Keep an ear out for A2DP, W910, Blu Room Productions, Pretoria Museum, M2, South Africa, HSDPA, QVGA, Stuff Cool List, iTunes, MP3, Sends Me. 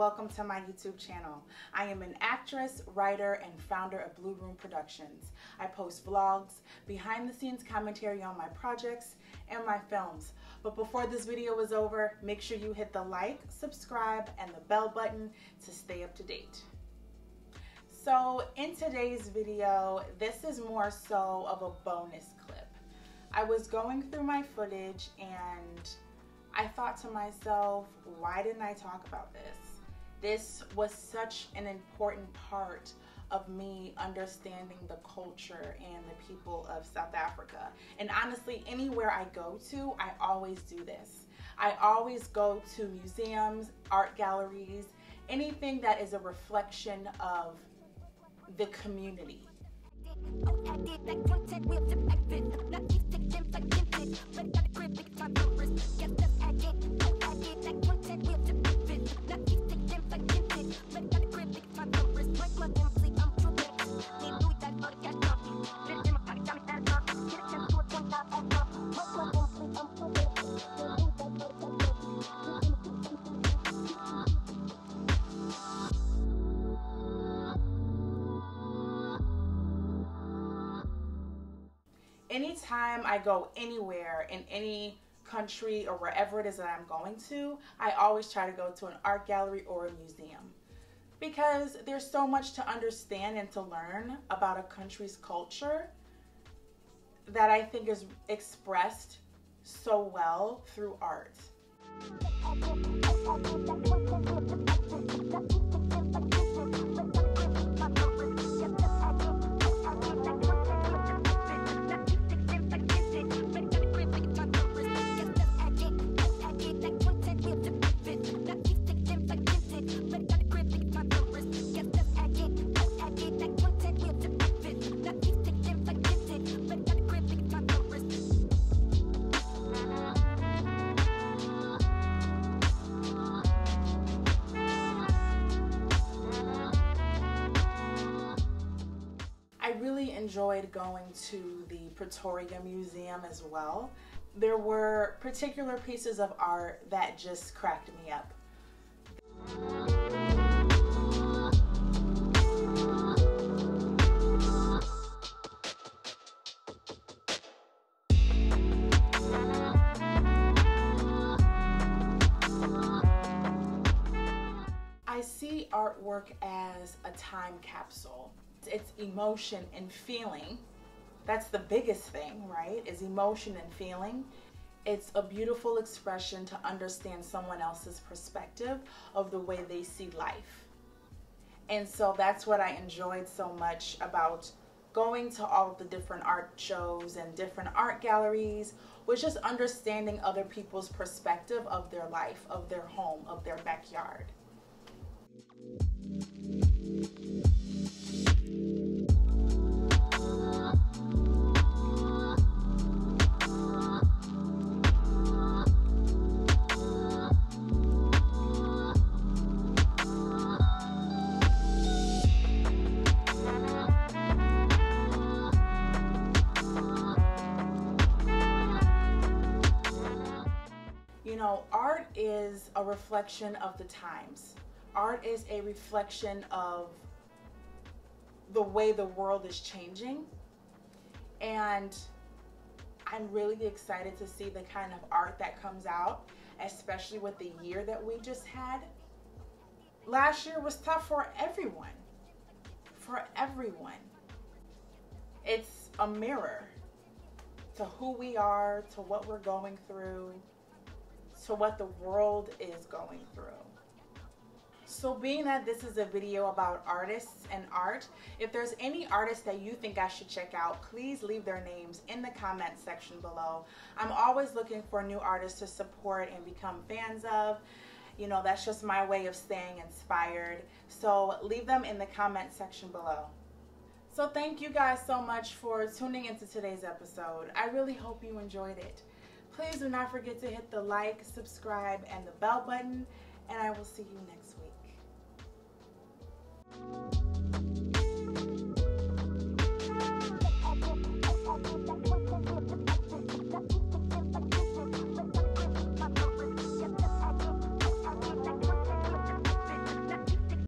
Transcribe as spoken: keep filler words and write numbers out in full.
welcome to my YouTube channel. I am an actress, writer, and founder of Blu Room Productions. I post vlogs, behind-the-scenes commentary on my projects, and my films. But before this video is over, make sure you hit the like, subscribe, and the bell button to stay up to date. So in today's video, this is more so of a bonus clip. I was going through my footage and I thought to myself, why didn't I talk about this? This was such an important part of me understanding the culture and the people of South Africa. And honestly, anywhere I go to, I always do this. I always go to museums, art galleries, anything that is a reflection of the community. Anytime I go anywhere in any country or wherever it is that I'm going to, I always try to go to an art gallery or a museum because there's so much to understand and to learn about a country's culture that I think is expressed so well through art. Enjoyed going to the Pretoria Museum as well. There were particular pieces of art that just cracked me up. I see artwork as a time capsule. It's emotion and feeling. That's the biggest thing, right? Is emotion and feeling. It's a beautiful expression to understand someone else's perspective of the way they see life. And so that's what I enjoyed so much about going to all of the different art shows and different art galleries, was just understanding other people's perspective of their life, of their home, of their backyard. Art is a reflection of the times. Art is a reflection of the way the world is changing. And I'm really excited to see the kind of art that comes out, especially with the year that we just had. Last year was tough for everyone. For everyone. It's a mirror to who we are, to what we're going through, to what the world is going through. So being that this is a video about artists and art, if there's any artists that you think I should check out, please leave their names in the comment section below. I'm always looking for new artists to support and become fans of. You know, that's just my way of staying inspired. So leave them in the comment section below. So thank you guys so much for tuning into today's episode. I really hope you enjoyed it. Please do not forget to hit the like, subscribe, and the bell button, and I will see you next week.